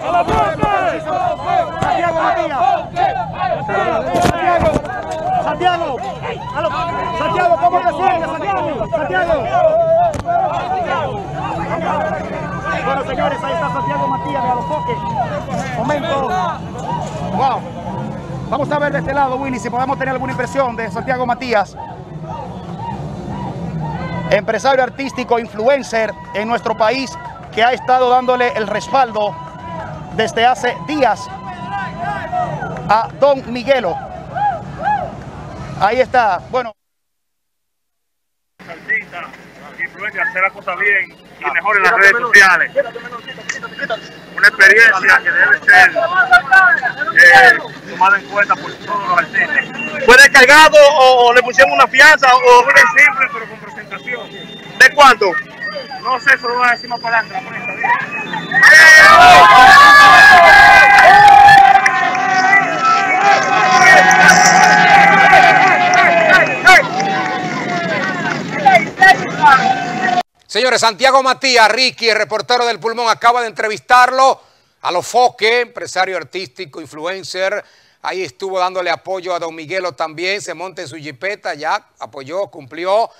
¡A la fuerte! Santiago Matías. Santiago. Santiago, ¿cómo te suena, Santiago? Santiago. Bueno, señores, ahí está Santiago Matías de Alofoque. Momento. Wow. Vamos a ver de este lado, Willy, si podemos tener alguna impresión de Santiago Matías. Empresario artístico, influencer en nuestro país, que ha estado dándole el respaldo desde hace días a Don Miguelo. Ahí está, bueno. Artista, influencer, hacer la cosa bien y mejor en las redes sociales. Una experiencia que debe ser tomada en cuenta por todos los artistas. ¿Fue descargado o le pusimos una fianza? O fue simple pero con presentación. ¿De cuánto? No sé, solo voy a decir más para adelante, la prensa, bien. Señores, Santiago Matías, Ricky, el reportero del Pulmón, acaba de entrevistarlo. Alofoque, empresario artístico, influencer. Ahí estuvo dándole apoyo a Don Miguelo también. Se monta en su jipeta, ya apoyó, cumplió.